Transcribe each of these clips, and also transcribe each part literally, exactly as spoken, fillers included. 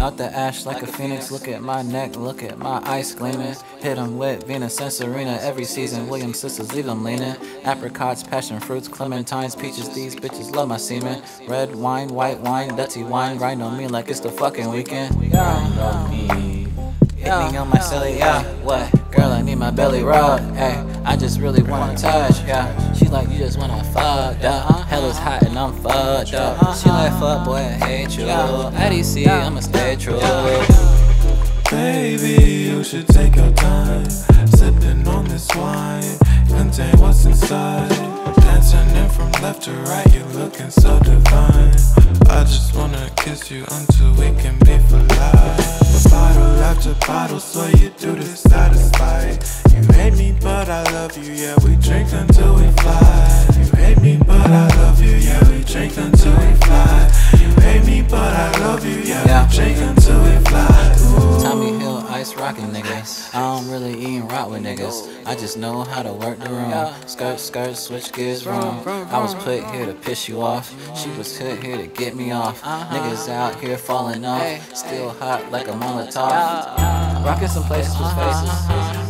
Out the ash like a phoenix, look at my neck, look at my ice gleaming. Hit 'em with Venus and Serena every season. Williams sisters, leave 'em leaning. Apricots, passion fruits, clementines, peaches, these bitches love my semen. Red wine, white wine, dirty wine, grind on me like it's the fucking weekend. Grind on me, hitting on my celly, yeah, what? Girl, I need my belly rubbed, hey. I just really wanna touch, yeah. She like, you just wanna fuck, duh. Hell is hot and I'm fucked up. She like, fuck boy, I hate you. I D C, I'ma stay true. Baby, you should take your time. Sipping on this wine, contain what's inside. Dancing in from left to right, you're looking so divine. I just wanna kiss you until we can be for life. Bottle after bottle, so you do this out of spite. You hate me, but I love you, yeah, we drink until we fly. You hate me, but I love you, yeah, we drink until we fly. You hate me, but I love you, yeah, yeah. We drink until we fly. Ooh. Tommy Hill, ice rockin' niggas. I don't really even rock with niggas. I just know how to work the room. Skirt, skirt, switch gears wrong. I was put here to piss you off. She was put here to get me off. Niggas out here falling off. Still hot like a Molotov. Rockin' some places with faces.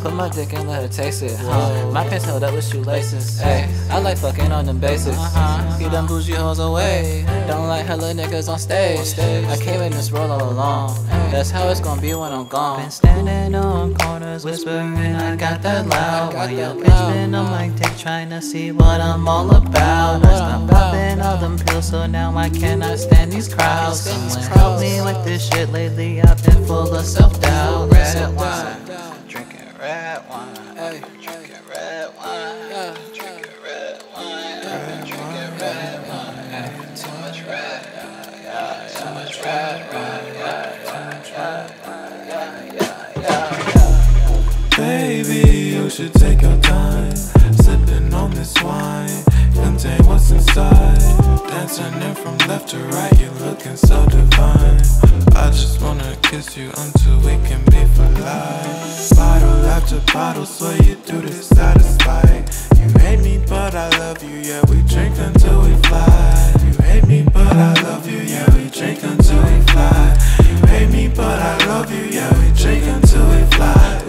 Put my dick in, let her taste it. Whoa. My pants held up with shoelaces. Ay, I like fucking on them bases. Uh-huh. Get them bougie hoes away. Don't like hella niggas on stage. I came in this role all along. That's how it's gonna be when I'm gone. Been standing on corners whispering, I got that loud. While your bitch been on my dick trying to see what I'm all about. I stopped popping all them pills, so now I cannot stand these crowds. Someone help me with this shit lately. I've been full of self-doubt. Red wine, drinking red wine, hey, drinking red wine, yeah, drinking red wine, yeah, drinking red wine, yeah, too much red, yeah, yeah, too much red, yeah, too much red, yeah, yeah, yeah. Baby, you should take your time, sipping on this wine, contain what's inside, dancing in from left to right, you're looking so divine. I just wanna kiss you until we can be for life. Bottle after bottle, so you do this out of spite. You hate me, but I love you, yeah, we drink until we fly. You hate me, but I love you, yeah, we drink until we fly. You hate me, but I love you, yeah, we drink until we fly.